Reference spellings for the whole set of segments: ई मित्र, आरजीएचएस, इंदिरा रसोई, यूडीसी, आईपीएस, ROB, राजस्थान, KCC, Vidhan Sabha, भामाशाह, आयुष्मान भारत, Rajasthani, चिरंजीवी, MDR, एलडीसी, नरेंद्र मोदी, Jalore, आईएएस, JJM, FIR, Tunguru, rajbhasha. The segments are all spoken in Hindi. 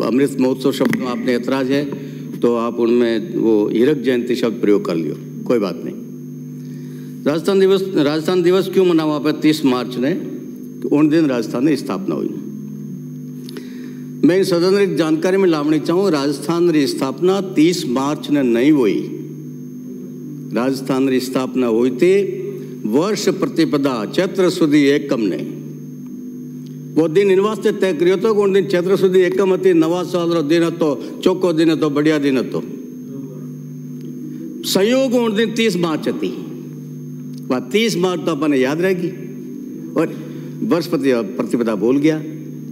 अमृत महोत्सव शब्द में आपने ऐतराज है तो आप उनमें वो हीरक जयंती शब्द प्रयोग कर लियो, कोई बात नहीं। राजस्थान दिवस क्यों मना हुआ पे 30 मार्च ने? उन दिन राजस्थान की स्थापना हुई। मैं इन सदन जानकारी में लावनी चाहूँ, राजस्थान की स्थापना 30 मार्च ने नहीं हुई। राजस्थान की स्थापना हुई थी वर्ष प्रतिपदा चैत्र सुदी एकम ने। वो दिन इन वास्ते तय करियो तो उन दिन चैत्र सुदी एकम थी, नवा साल रो दिन तो चौको दिन तो बढ़िया दिन तो संयोग उन दिन 30 मार्च थी। वह 30 मार्च तो अपन याद रहेगी और वर्ष प्रतिपदा भूल गया।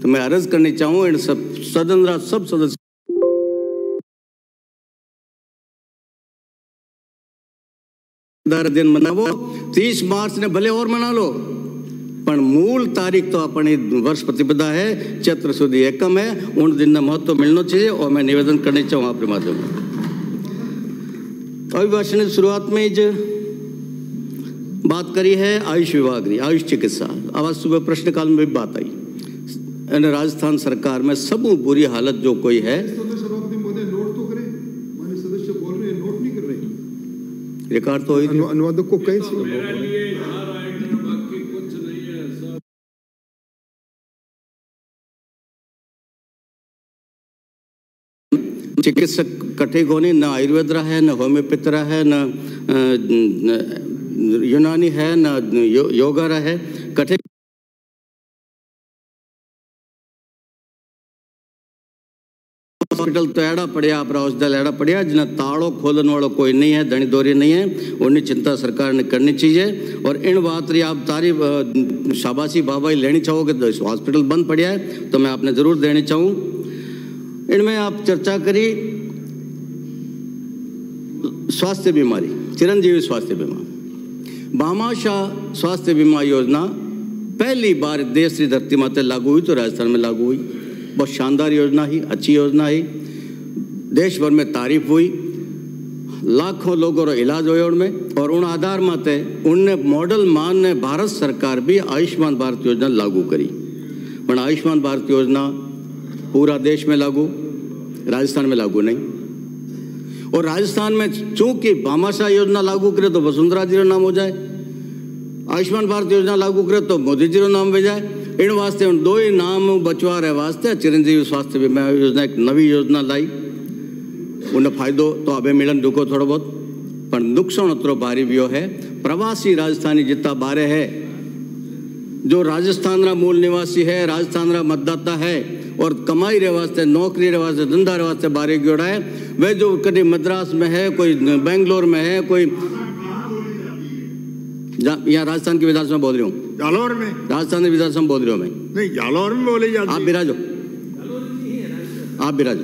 तो मैं अर्ज करनी चाहूँ इन सब सदस्य दिन मनावो, 30 मार्च ने भले और मना लो, पर मूल तारीख तो अपनी वर्ष प्रतिपदा है, चैत्र सुदी एकम है, उन दिन का महत्व मिलना चाहिए। और मैं निवेदन करने चाहूँ आपके माध्यम अभिभाषण की शुरुआत में जो बात करी है आयुष विभाग की आयुष चिकित्सा, आज सुबह प्रश्नकाल में भी बात आई राजस्थान सरकार में सब बुरी हालत जो कोई है। रिकॉर्ड तो अनुवादक को कई चिकित्सक कठे गोने न आयुर्वेद रहा है, न होम्योपैथ रहा है, न यूनानी है, न योगा रहा है, कठे हॉस्पिटल तो एड़ा पड़िया, अपरा हॉस्पिटल एड़ा पड़िया जिन्हें ताड़ो खोलन वालों कोई नहीं है, धनी दोरी नहीं है। उन्हें चिंता सरकार ने करनी चाहिए। और इन बात रही आप तारी शाबाशी बाबाई लेनी चाहोगे तो इस हॉस्पिटल बंद पड़िया है तो मैं आपने जरूर देनी चाहूँ। इनमें आप चर्चा करी स्वास्थ्य बीमारी चिरंजीवी स्वास्थ्य बीमा भामाशाह स्वास्थ्य बीमा योजना पहली बार देश की धरती माते लागू हुई तो राजस्थान में लागू हुई। बहुत शानदार योजना ही, अच्छी योजना ही, देश भर में तारीफ हुई, लाखों लोगों रो इलाज हुए उनमें। और उन आधार माते उनने मॉडल मान ने भारत सरकार भी आयुष्मान भारत योजना लागू करी। पर आयुष्मान भारत योजना पूरा देश में लागू, राजस्थान में लागू नहीं। और राजस्थान में चूंकि भामाशाह योजना लागू करे तो वसुंधरा जी का नाम हो जाए, आयुष्मान भारत योजना लागू करे तो मोदी जी का नाम हो जाए। इन वास्ते उन दो ही नाम बचवा रहे वास्ते चिरंजीवी स्वास्थ्य बीमा योजना एक नवी योजना लाई। उन फायदो तो अबे मिलन डुको थोड़ा बहुत, पर नुकसान उतरो भारी भी है। प्रवासी राजस्थानी जितना बारे है, जो राजस्थान रा मूल निवासी है, राजस्थान रा मतदाता है और कमाई रे वास्ते, नौकरी रे वास्ते, धंधा रे वास्ते बारे गयोड़ा है, वह जो कभी मद्रास में है, कोई बेंगलोर में है, कोई यहाँ राजस्थान की विधानसभा बोल रही हूँ, जालोर में राजस्थान की विधानसभा बोल रही हूँ मैं, नहीं जालोर में बोले जाते, आप बिराजो, आप बिराजो।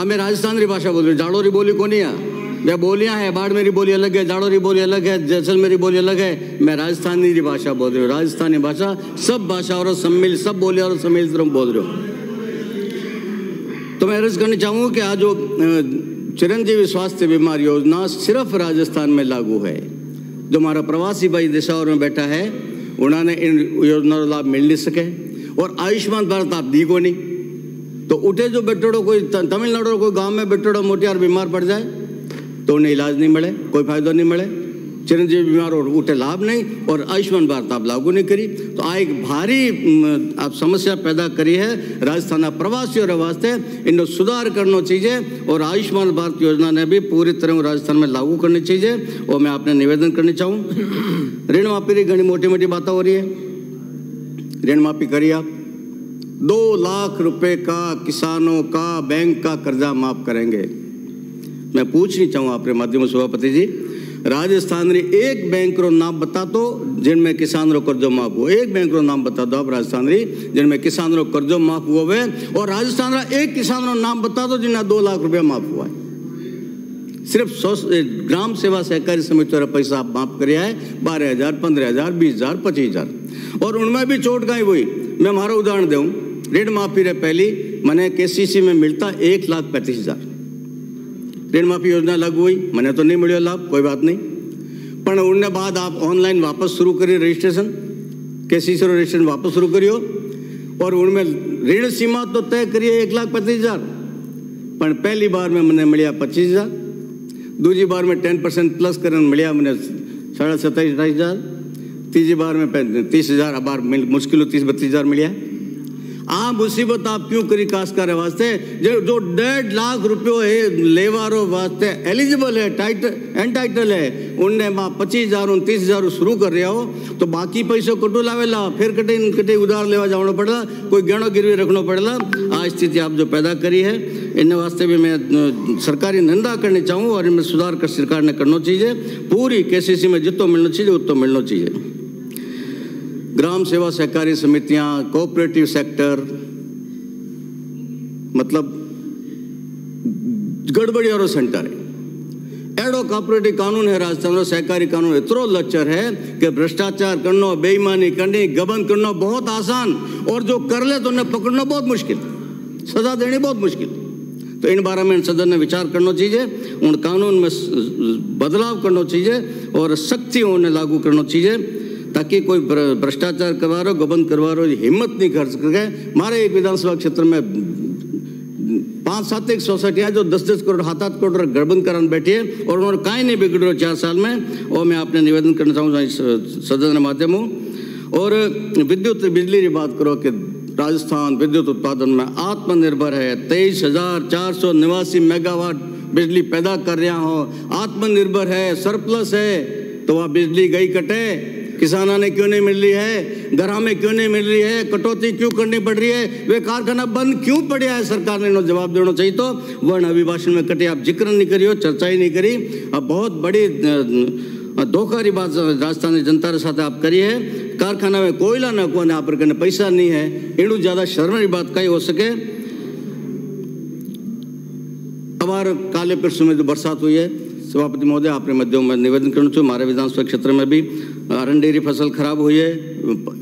अब मैं राजस्थान की भाषा बोल रही हूँ, जालोरी बोली को नहीं है, या बोलियाँ हैं, बाड़मेरी बोली अलग है, जालोरी बोली अलग है, जैसलमेरी बोली अलग है। मैं राजस्थानी की भाषा बोल रही हूँ, राजस्थानी भाषा सब भाषा और सम्मिलित, सब बोली और सम्मिलित बोल रही हूँ। तो मैं अर्ज करना चाहूँगा कि आज जो चिरंजीवी स्वास्थ्य बीमा योजना सिर्फ राजस्थान में लागू है। जो हमारा प्रवासी भाई दिशा और में बैठा है उन्होंने इन योजना का लाभ मिल नहीं सके। और आयुष्मान भारत आप दी को नहीं तो उठे जो बेटोड़ो कोई तमिलनाडु कोई गांव में बेटोड़ो मोटी और बीमार पड़ जाए तो उन्हें इलाज नहीं मिले, कोई फायदा नहीं मिले, चिरंजीवी बीमार और उठे लाभ नहीं। और आयुष्मान भारत आप लागू नहीं करी तो आ एक भारी आप समस्या पैदा करी है राजस्थान प्रवासियों के वास्ते। इनको सुधार करना चाहिए और आयुष्मान भारत योजना ने भी पूरी तरह राजस्थान में लागू करनी चाहिए। और मैं आपने निवेदन करना चाहूँ, ऋण माफी की घनी मोटी मोटी बातें हो रही है, ऋण माफी करिए आप। 2 लाख रुपये का किसानों का बैंक का कर्जा माफ करेंगे। मैं पूछनी चाहूँ आपके माध्यम सभापति जी, राजस्थान रे एक बैंक रो नाम बता दो जिनमें किसान रो कर्जो माफ हुआ, एक बैंक रो नाम बता दो आप राजस्थान रे जिनमें किसान रो कर्जो माफ हुआ है। और राजस्थान रा एक किसान रो नाम बता दो जिन्हें 2 लाख रुपया माफ हुआ है। सिर्फ ग्राम सेवा सहकारी समिति रा पैसा आप माफ करिया है, 12,000, 15,000, 20,000, 25,000। और उनमें भी चोट गई हुई। मैं हमारा उदाहरण दूँ, ऋण माफी रे पहली मैंने KCC में मिलता 1,35,000 ऋण माफी योजना लागू हुई, मैंने तो नहीं मिलो लाभ, कोई बात नहीं। पर उनने बाद आप ऑनलाइन वापस शुरू करिए रजिस्ट्रेशन, KCC रजिस्ट्रेशन वापस शुरू करियो और उनमें ऋण सीमा तो तय करी है 1,25,000, पर पहली बार में मैंने मिलिया 25,000, दूसरी बार में 10% प्लस करने मिलिया मैंने 27,500, 28,000, तीसरी बार में 30,000, अब बार मुश्किल 30-32,000 मिलिया। आ मुसीबत आप क्यों करी काशकार वास्ते जो 1.5 लाख रुपयो है लेवारो वास्ते एलिजिबल है, एंटाइटल है, उनने माँ 25,000 30,000 शुरू कर रहा हो तो बाकी पैसों कटो लावेला फिर कटे कटे उधार लेवा जावना पड़ेगा, कोई गणो गिरवी रखना पड़ेगा। आ स्थिति आप जो पैदा करी है इन्हें वास्ते भी मैं सरकारी निंदा करनी चाहूँ और इनमें सुधार कर सरकार ने करना चाहिए। पूरी KCC में जितो मिलना चाहिए उतो मिलना चाहिए। ग्राम सेवा सहकारी समितियां, कोऑपरेटिव सेक्टर, मतलब गड़बड़ी और सेंटर है। एडो कॉपरेटिव कानून है राजस्थान में, सहकारी कानून इतरो लचर है कि भ्रष्टाचार करना, बेईमानी करनी, गबन करना बहुत आसान और जो कर ले तो उन्हें पकड़ना बहुत मुश्किल, सजा देनी बहुत मुश्किल। तो इन बारे में सदन ने विचार करना चाहिए, उन कानून में बदलाव करना चाहिए और सख्ती उन्हें लागू करना चाहिए ताकि कोई भ्रष्टाचार करवा रहा हो, गबन करवा रहा हो, हिम्मत नहीं कर सके। हमारे एक विधानसभा क्षेत्र में 5-7 एक सोसाइटियाँ जो 10-10 करोड़ 7-8 करोड़ गबन कराने बैठी है और उन्होंने काई नहीं बिगड़ रहा 4 साल में। और मैं आपने निवेदन करना चाहूँगा सदन के माध्यम हूँ। और विद्युत बिजली की बात करो कि राजस्थान विद्युत उत्पादन में आत्मनिर्भर है, 23,489 मेगावाट बिजली पैदा कर रहा हो, आत्मनिर्भर है, सरप्लस है। तो वह बिजली गई कटे, किसानों ने क्यों नहीं मिल रही है, घरा में क्यों नहीं मिल रही है, कटौती क्यों करनी पड़ रही है, वे कारखाना बंद क्यों पड़ा है, सरकार ने जवाब देना चाहिए। तो वर्ण अभिभाषण में कटे आप जिक्र नहीं करियो, चर्चा ही नहीं करी। अब बहुत बड़ी धोखा की बात राजस्थानी जनता के साथ आप करी है। कारखाना में कोयला न को आप कने पैसा नहीं है, एडू ज्यादा शर्म की बात कहीं हो सके। हमारे काले परसों में जो बरसात हुई है, सभापति महोदय आपने माध्यम में निवेदन करना चाहिए। हमारे विधानसभा क्षेत्र में भी अरंडी की फसल खराब हुई है,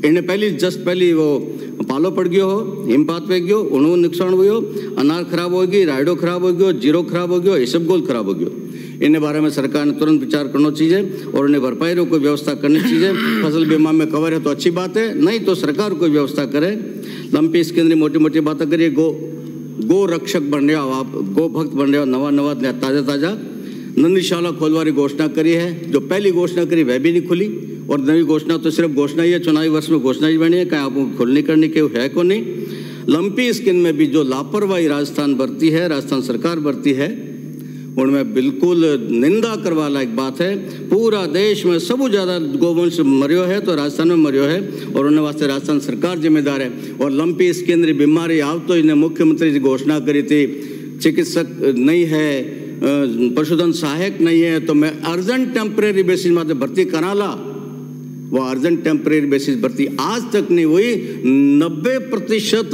इन्हें पहली वो पालो पड़ गयो हो, हिमपात पे गयो, उन्होंने नुकसान हुई हो, अनार खराब होगी, रायडो खराब हो गयो, जीरो खराब हो गयो, इसबगोल खराब हो गयो। इन्हें बारे में सरकार ने तुरंत विचार करना चाहिए और उन्हें भरपाई को व्यवस्था करनी चाहिए। फसल बीमा में कवर है तो अच्छी बात है, नहीं तो सरकार कोई व्यवस्था करे। लंपी इसके अंदर मोटी मोटी बातें करिए। गो रक्षक बन रहे हो आप, गो भक्त बन रहे हो, नवा ताज़ा नंदीशाला खोलवारी घोषणा करी है, जो पहली घोषणा करी वह भी नहीं खुली और नई घोषणा तो सिर्फ घोषणा ही है, चुनावी वर्ष में घोषणा ही बनी है, कहीं आपको खुलने करने के है को नहीं। लंपी स्किन में भी जो लापरवाही राजस्थान बरती है, राजस्थान सरकार बरती है, उनमें बिल्कुल निंदा करवा लायक बात है। पूरा देश में सबू ज़्यादा गोवंश मरियो है तो राजस्थान में मरियो है और उन्हें वास्ते राजस्थान सरकार जिम्मेदार है। और लंपी स्किन की बीमारी आप तो इन्हें मुख्यमंत्री जी घोषणा करी थी, चिकित्सक नहीं है, पशुधन सहायक नहीं है तो मैं अर्जेंट टेम्परेरी बेसिस में भर्ती करा ला। वह अर्जेंट टेम्परेरी बेसिस भर्ती आज तक नहीं हुई, 90%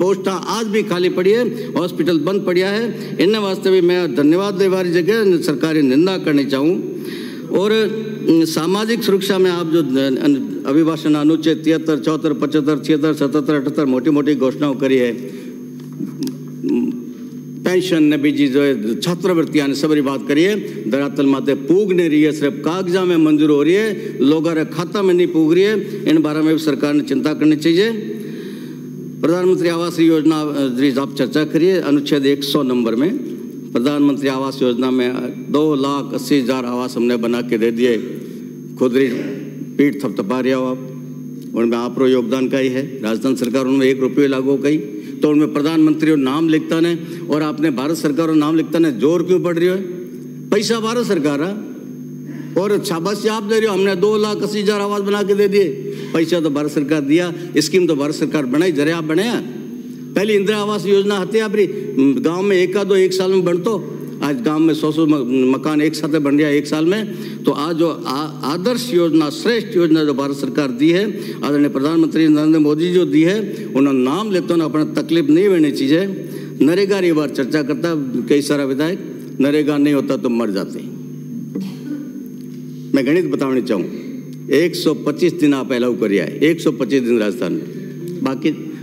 पोस्टा आज भी खाली पड़ी है, हॉस्पिटल बंद पड़ा है। इन वास्ते भी मैं धन्यवाद देवारी जगह सरकारी निंदा करनी चाहूँ। और सामाजिक सुरक्षा में आप जो अभिभाषण अनुच्छेद 73, 74, 75, 76, 77, 78 मोटी मोटी घोषणाओं करी है, पेंशन ने भी जी जो है छात्रवृत्तियाँ ने सबरी बात करिए, धरातल माते पूग नहीं रही है, सिर्फ कागजा में मंजूर हो रही है, लोगों के खाता में नहीं पूग रही है। इन बारे में भी सरकार ने चिंता करनी चाहिए। प्रधानमंत्री आवास योजना आप चर्चा करिए, अनुच्छेद 100 नंबर में प्रधानमंत्री आवास योजना में 2,80,000 आवास हमने बना के दे दिए, खुद पीठ थपथपा रहे हो आप, उनमें आप योगदान का ही है, राजस्थान सरकार उनमें 1 रुपये लागू कही तो उनमें प्रधानमंत्री और नाम लिखता ने और आपने भारत सरकार और नाम लिखता ने जोर क्यों पड़ रही है, पैसा भारत सरकार है और शाबाशी आप दे रहे हो, हमने 2,80,000 आवास बना के दे दिए, पैसा तो भारत सरकार दिया, स्कीम तो भारत सरकार बनाई, जरिया आप बनाया। पहले इंदिरा आवास योजना हती अपनी गाँव में एक साल में बन, तो आज गाँव में 100-100 मकान एक साथ बन रहा है एक साल में। तो आज जो आदर्श योजना, श्रेष्ठ योजना जो भारत सरकार दी है, आदरणीय प्रधानमंत्री नरेंद्र मोदी जो दी है, उन्होंने नाम लेते ना अपने तकलीफ नहीं होनी चाहिए। नरेगा की बार चर्चा करता कई सारा विधायक, नरेगा नहीं होता तो मर जाते। मैं गणित बताने चाहूँ, 125 दिन आप अलाउ करिए, 125 दिन राजस्थान में,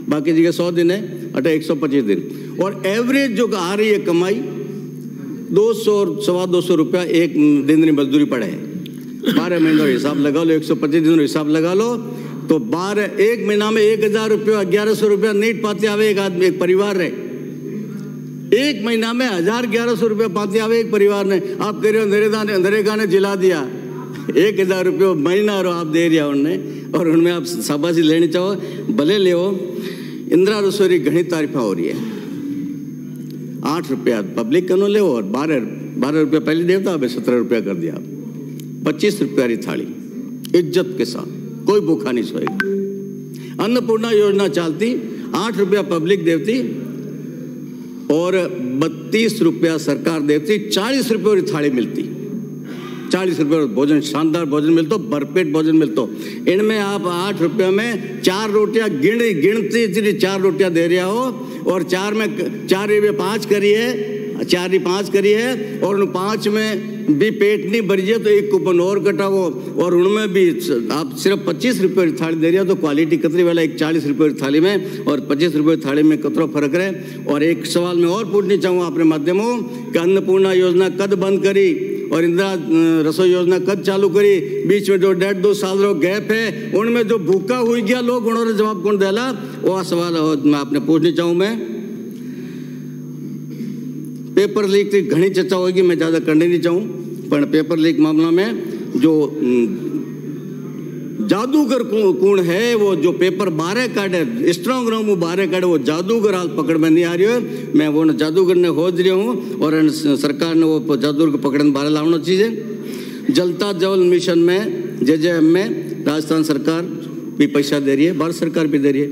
बाकी जगह 100 दिन है, अटा 125 दिन। और एवरेज जो आ रही है कमाई 200-225 रुपया एक दिन की मजदूरी पड़े है, 12 महीनों का हिसाब लगा लो, 125 दिनों का हिसाब लगा लो, तो 12 एक महीना में 1000 रुपया 1100 रुपया नीट पाते आवे एक आदमी, एक परिवार है। एक महीना में 1000 1100 रुपया पाते आवे एक परिवार ने। आप कह रहे हो नरेगा ने जिला दिया 1000 रुपये महीना और आप दे रहा उनने, और उनमें आप शाबाशी लेनी चाहो भले ले। इंदिरा रसोई घनी तारीफा हो रही है। 8 रुपया पब्लिक कनो ले और 12 रुपया पहले देवता अब 17 रुपया कर दिया आप। 25 रुपया री थाली इज्जत के साथ, कोई भूखा नहीं सोएगा। अन्नपूर्णा योजना चलती 8 रुपया पब्लिक देवती और 32 रुपया सरकार देवती। 40 रुपये री थाली मिलती, 40 रुपये भोजन, शानदार भोजन मिलतो, भरपेट भोजन मिलतो। इनमें आप 8 रुपये में 4 रोटियां गिनती 4 रोटियां दे रहा हो, और 4 में 4 पाँच करी है और उन 5 में भी पेट नहीं भरी है तो 1 कूपन और कटाओ, और उनमें भी आप सिर्फ 25 रुपये थाली दे रहे हो। तो क्वालिटी कतरी वाला एक 40 रुपये थाली में और 25 रुपये थाली में कतरा फर्क रहे। और एक सवाल मैं और पूछनी चाहूँगा अपने माध्यमों कि अन्नपूर्णा योजना कद बंद करी और इंदिरा रसोई योजना कद चालू करी? बीच में जो 1.5-2 साल रो गैप है उनमें जो भूखा हुई गया लोग उन्होंने जवाब कौन दिला? वह सवाल मैं आपने पूछनी चाहूँ। मैं पेपर लीक की घनी चर्चा होगी, मैं ज़्यादा करने नहीं चाहूँ, पर पेपर लीक मामला में जो जादूगर कौन है? वो जो पेपर 12 काटे स्ट्रांग रूम 12 काटे वो जादूगर हाल पकड़ में नहीं आ रही है। मैं वो जादूगर ने खोज रहा हूँ और सरकार ने वो जादूगर को पकड़ने बारे लाना चाहिए। जलता जल मिशन में JJM में राजस्थान सरकार भी पैसा दे रही है, भारत सरकार भी दे रही है।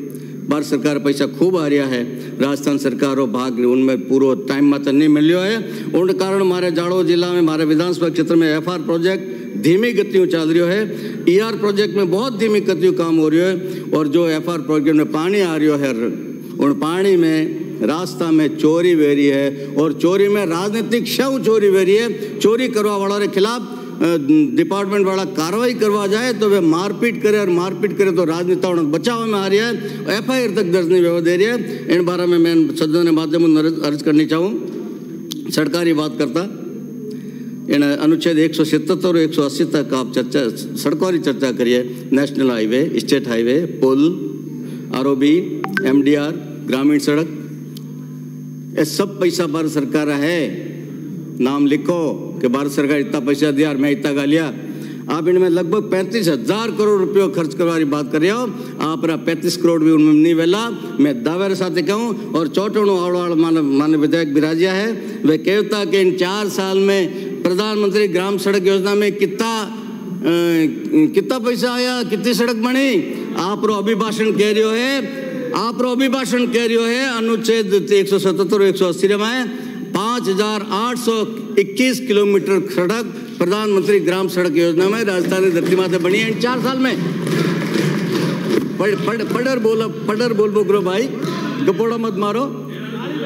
भारत सरकार पैसा खूब आ रहा है, राजस्थान सरकार और भाग उनमें पूरा टाइम मात्र नहीं मिल रहा है। उन कारण मारे जाड़ो जिला में मारे विधानसभा क्षेत्र में FR प्रोजेक्ट धीमी गतियों चल रही है। ER प्रोजेक्ट में बहुत धीमी गतियों काम हो रही है। और जो FR प्रोजेक्ट में पानी आ रही है उन पानी में रास्ता में चोरी वेरी है, और चोरी में राजनीतिक शव चोरी वेरी है। चोरी करवा वालों के खिलाफ डिपार्टमेंट वाला कार्रवाई करवा जाए तो वे मारपीट करे, और मारपीट करे तो राजनेताओं को बचाव में आ रही है, FIR तक दर्ज नहीं व्यवहार दे रही है। इन बारे में मैं सदन के माध्यम से अर्ज करनी चाहूँ। सरकारी बात करता इन अनुच्छेद 177 और 180 तक आप चर्चा सड़कों की चर्चा करिए। नेशनल हाईवे, स्टेट हाईवे, पुल, ROB, MDR, ग्रामीण सड़क, ये सब पैसा भारत सरकार है। नाम लिखो कि भारत सरकार इतना पैसा दिया और मैं इतना का लिया। आप इनमें लगभग 35,000 करोड़ रुपये खर्च करवा की बात कर रहे हो। आप 35 करोड़ भी उनमें नहीं वेला, मैं दावे साथ कहूँ। और चौटोणो आवड़वाड़ माननीय विधायक बिराजिया है, वे कहता कि इन 4 साल में प्रधानमंत्री ग्राम सड़क योजना में कितना पैसा आया, कितनी सड़क बनी? आप रो अभिभाषण कह रहे हो है, आप रो अभिभाषण कह रहे हो है। अनुच्छेद 177 और 180 में 5,821 किलोमीटर सड़क प्रधानमंत्री ग्राम सड़क योजना में राजस्थान की धरती माता बनी है इन 4 साल में। पडर बोलो भाई, गपोड़ा मत मारो।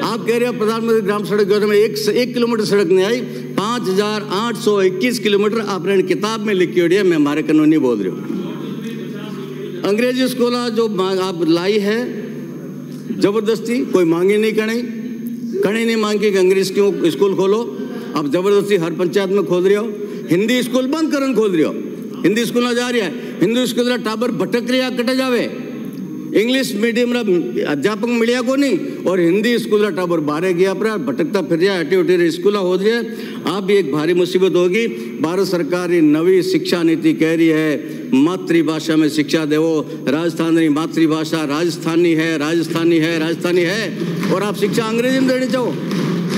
आप कह रहे हो प्रधानमंत्री ग्राम सड़क योजना में 1 किलोमीटर सड़क नहीं आई। 5,821 किलोमीटर आपने किताब में लिखी हुई है, मैं हमारे कानून नहीं बोल रही हूँ। अंग्रेजी स्कूल जो आप लाई है जबरदस्ती, कोई मांगी नहीं करनी, कहीं नहीं मांग के अंग्रेज क्यों स्कूल खोलो, आप जबरदस्ती हर पंचायत में खोल रहे हो। हिंदी स्कूल बंद करन खोल रहे हो, हिंदी स्कूल ना जा रहा है, हिंदी स्कूल टाबर भटक रहा कटे जावे। इंग्लिश मीडियम अध्यापक मिलिया को नहीं, और हिंदी स्कूल टाबर बाहर गया पर भटकता फिर रहा, हटी उठी स्कूल हो रही है। आप भी एक भारी मुसीबत होगी। भारत सरकार की नवी शिक्षा नीति कह रही है मातृभाषा में शिक्षा देवो। राजस्थान की मातृभाषा राजस्थानी है, और आप शिक्षा अंग्रेजी में देने चाहो।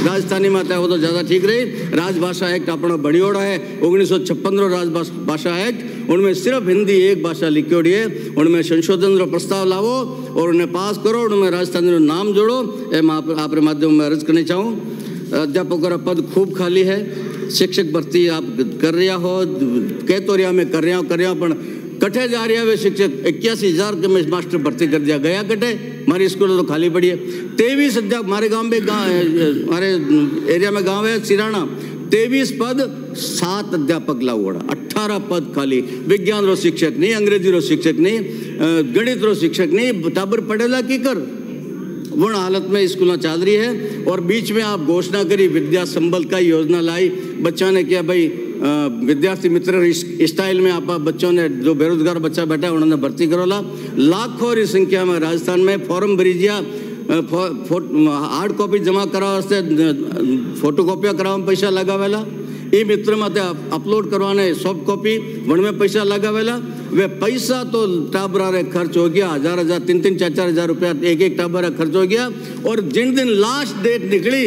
राजस्थानी माता वो तो ज़्यादा ठीक रही। राजभाषा एक्ट अपना बड़ियोड़ा है 1956 रो राजभाषा एक्ट, उनमें सिर्फ हिंदी एक भाषा लिखी है। उनमें संशोधन रो प्रस्ताव लावो और उन्हें पास करो, उनमें राजस्थानी रो नाम जोड़ो। एम आप माध्यम में अर्ज करनी चाहूँ। अध्यापकों का पद खूब खाली है, शिक्षक भर्ती आप कर रहा हो, कह तो रहा मैं कर रहा हूँ पर कटे जा रहा है वे शिक्षक। 81,000 के में मास्टर भर्ती कर दिया गया कटे, हमारी स्कूल तो खाली पड़ी है। 23 अध्यापक हमारे गांव में हमारे एरिया में गांव है सिराना, 23 पद 7 अध्यापक लावोड़ा, 18 पद खाली। विज्ञान रो शिक्षक नहीं, अंग्रेजी रो शिक्षक नहीं, गणित रो शिक्षक नहीं, टाबर पढ़ेला की कर वर्ण हालत में स्कूल चल रही है। और बीच में आप घोषणा करी विद्या संबल का योजना लाई, बच्चा ने किया भाई विद्यार्थी मित्र स्टाइल में आप बच्चों ने, जो बेरोजगार बच्चा बैठा है उन्होंने भर्ती करौला। लाखों की संख्या में राजस्थान में फॉर्म भरीजिया, हार्ड कॉपी जमा कराओ, फोटो कॉपियाँ कराओ में पैसा लगावेला। ई मित्र में अपलोड करवाने सॉफ्ट कॉपी वन में पैसा लगावेला। वे पैसा तो टाबरा रे खर्च हो गया, हजार हजार, 3-4 हजार रुपया एक टाबरा खर्च हो गया। और जिन दिन लास्ट डेट निकली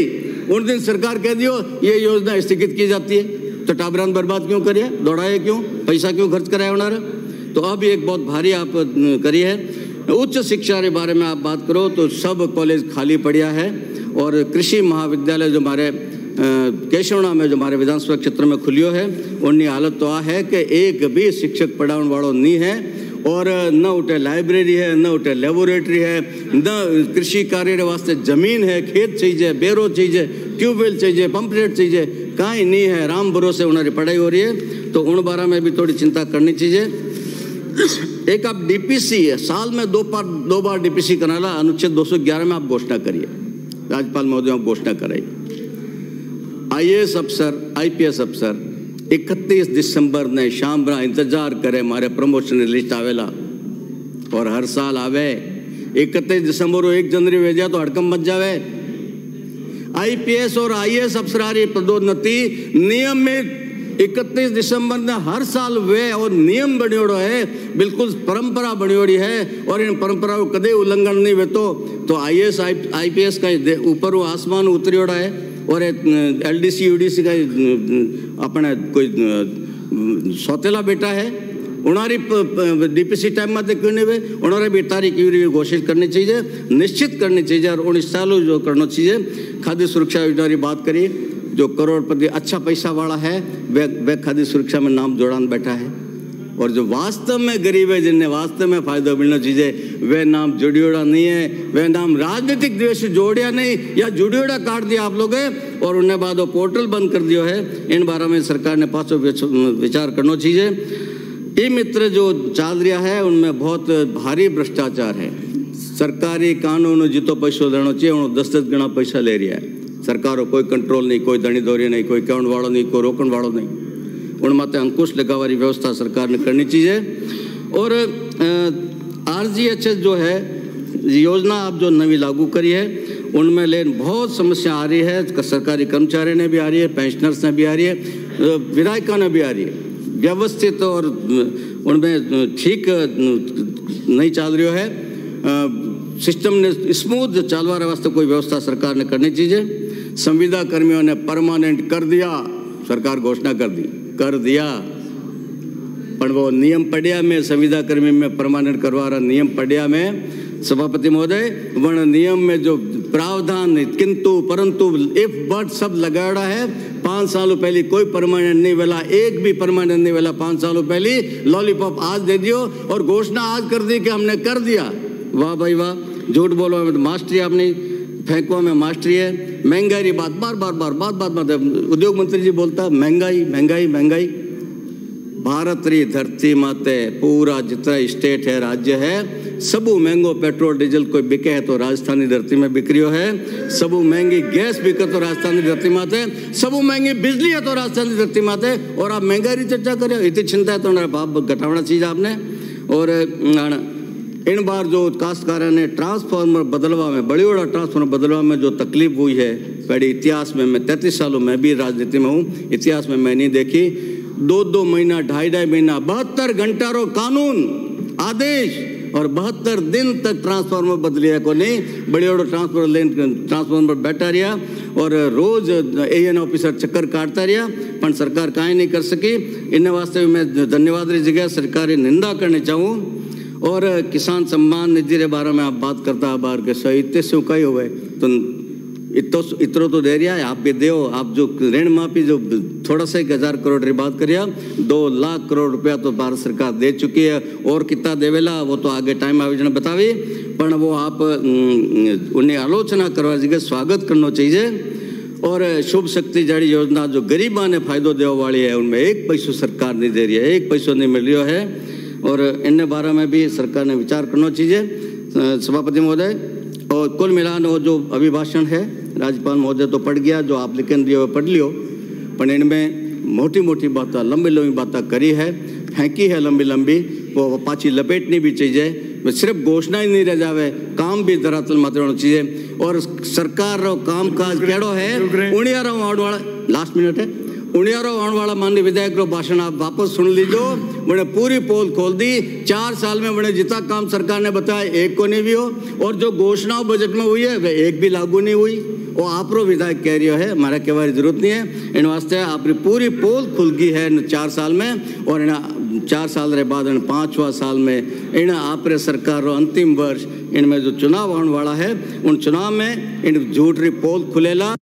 उन दिन सरकार कह दियो ये योजना स्थगित की जाती है। तो टाबरा बर्बाद क्यों करिए, दौड़ाए क्यों, पैसा क्यों खर्च कराए उन्होंने। तो अब एक बहुत भारी आप करी है। उच्च शिक्षा के बारे में आप बात करो तो सब कॉलेज खाली पड़िया है। और कृषि महाविद्यालय जो हमारे केशवना में, जो हमारे विधानसभा क्षेत्र में खुलियो है, उनकी हालत तो आ है कि एक भी शिक्षक पढ़ाने वालों नहीं है। और न उठे लाइब्रेरी है, न उठे लेबोरेटरी है, न कृषि कार्य वास्ते जमीन है, खेत चाहिए, बेरो चाहिए, ट्यूबवेल चाहिए, पंपलेट चाहिए, कहीं नहीं है। राम भरोसे उन्हारी पढ़ाई हो रही है। तो उन बारे में भी थोड़ी चिंता करनी चाहिए। एक आप डीपीसी है, साल में दो बार डीपीसी कराला। अनुच्छेद 211 में आप घोषणा करिए, राज्यपाल महोदय आप घोषणा कराइए। आईएएस अफसर, आईपीएस अफसर 31 दिसंबर ने शाम रा इंतजार करे मारे प्रमोशन लिस्ट आवेला। और हर साल आवे 31 दिसंबर और 1 जनवरी भेजा तो हड़कम मच जावे। आईपीएस और आईएएस अफसरारी पदोन्नति नियमित 31 दिसंबर ने हर साल वे, और नियम बनियोड़ो है, बिल्कुल परंपरा बनियोड़ी है। और इन परंपराओं कदे उल्लंघन नहीं वे। तो आईएएस आईपीएस का ऊपर वो आसमान उतरियोड़ा है। और एलडीसी यूडीसी का अपने कोई सौतेला बेटा है, उनारी डीपीसी टाइम में क्यों नहीं हुए। उन्होंने भी तारीख घोषित करनी चाहिए, निश्चित करनी चाहिए। और उन सालों जो करना चाहिए। खाद्य सुरक्षा योजना की बात करिए, जो करोड़पति अच्छा पैसा वाला है वह खाद्य सुरक्षा में नाम जोड़ान बैठा है। और जो वास्तव में गरीब है, जिन्हें वास्तव में फायदा मिलना चाहिए, वह नाम जुड़ियोड़ा नहीं है। वह नाम राजनीतिक द्वेष जोड़िया नहीं या जुड़ियोड़ा काट दिया आप लोग। और उन्हें बाद वो पोर्टल बंद कर दिया है। इन बारे में सरकार ने पासों विचार करना चाहिए। ई मित्र जो चल रहा है उनमें बहुत भारी भ्रष्टाचार है। सरकारी कानून जितो पैसों देना चाहिए उन्होंने 10-10 गुना पैसा ले रहा है। सरकारों कोई कंट्रोल नहीं, कोई दणी दौरी नहीं, कोई कहण वालों नहीं, कोई रोकण वालों नहीं। उन माते अंकुश लगावारी व्यवस्था सरकार ने करनी चाहिए। और आरजीएचएस जो है योजना आप जो नवी लागू करी है उनमें लेन बहुत समस्या आ रही है। सरकारी कर्मचारी ने भी आ रही है, पेंशनर्स ने भी आ रही है, विधायकों ने भी आ रही है। व्यवस्थित तो और उनमें ठीक नहीं चल रही है। सिस्टम ने स्मूथ चलवाने वास्ते कोई व्यवस्था सरकार ने करनी चाहिए। संविदा कर्मियों ने परमानेंट कर दिया, सरकार घोषणा कर दिया, पर वो नियम पढ़िया में संविदा कर्मी में परमानेंट करवा रहा नियम पढ़िया में सभापति महोदय वर्ण नियम में जो प्रावधान किंतु परंतु इफ बट सब लगाड़ा है। 5 सालों पहले कोई परमानेंट नहीं वाला, एक भी परमानेंट नहीं वाला। 5 सालों पहले लॉलीपॉप आज दे दियो और घोषणा आज कर दी कि हमने कर दिया। वाह भाई वाह, झूठ बोलो में मास्टरी, आपने फेंकवा में मास्टरी है। महंगाई बात बार बार उद्योग मंत्री जी बोलता महंगाई। भारत री धरती माते पूरा जितना स्टेट है, राज्य है, सबू महंगो पेट्रोल डीजल कोई बिके है तो राजस्थानी धरती में बिक्रियो है। सबू महंगी गैस बिके तो राजस्थानी धरती माते, सबू महंगी बिजली है तो राजस्थानी धरती माते। और आप महंगाई री चर्चा करो, इतनी चिंता है तो बाप घटावना चीज आपने। और इन बार जो काश्तकार ने ट्रांसफार्मर बदलवा में, बड़ियोड़ा ट्रांसफार्मर बदलवा में जो तकलीफ हुई है, पहले इतिहास में मैं 33 सालों में भी राजनीति में हूँ, इतिहास में मैं नहीं देखी। 2-2 महीना, 2.5-2.5 महीना, 72 घंटा रो कानून आदेश और 72 दिन तक ट्रांसफार्मर बदलिया को नहीं। बड़ियोड़ा ट्रांसफार्मर लेन ट्रांसफार्मर बैठा रहा और रोज एएन ऑफिसर चक्कर काटता रहा, पर सरकार काई नहीं कर सकी। इन वास्ते मैं धन्यवाद री जगह सरकारी निंदा करनी चाहूँ। और किसान सम्मान निधि के बारे में आप बात करता है, बार के सही इतने से उकाई हो गए तो इतरो तो दे रहा है, आप भी दो। आप जो ऋण माफी जो थोड़ा सा 1000 करोड़ की बात करिए, 2 लाख करोड़ रुपया तो भारत सरकार दे चुकी है। और कितना देवेला वो तो आगे टाइम आवेदन बतावे, पर वो आप उन्हें आलोचना करवा जगह स्वागत करना चाहिए। और शुभ शक्ति जड़ी योजना जो गरीबा ने फायदो देने वाली है, उनमें एक पैसो सरकार नहीं दे रही है, एक पैसो नहीं मिल रहा है। और इन बारे में भी सरकार ने विचार करना चाहिए सभापति महोदय। और कुल मिलान वो जो अभिभाषण है राज्यपाल महोदय तो पढ़ गया, जो आप लिखन दिए पढ़ लियो, पर इनमें मोटी मोटी बातें, लंबी लंबी बातें करी है, फेंकी है लंबी लंबी, वो पाची लपेटनी भी चाहिए। सिर्फ घोषणा ही नहीं रह जावे, काम भी धरातल मात्र होना चाहिए। और सरकार रो काम काज केड़ो है, उणियारो आने वाला लास्ट मिनट है, उणियारो आने वाला माननीय विधायक रो भाषण आप वापस सुन लीजो। मैंने पूरी पोल खोल दी, 4 साल में मैंने जितना काम सरकार ने बताया एक को नहीं भी हो, और जो घोषणाओं बजट में हुई है वह एक भी लागू नहीं हुई। वो आप रो विधायक कह रही है, हमारा कहवा जरूरत नहीं है। इन वास्ते आपकी पूरी पोल खुल गई है इन 4 साल में, और इन 4 साल के बाद इन 5वां साल में इन आप सरकार रो अंतिम वर्ष इनमें जो चुनाव आने वाला है, उन चुनाव में इन झूठ री पोल खुलेला।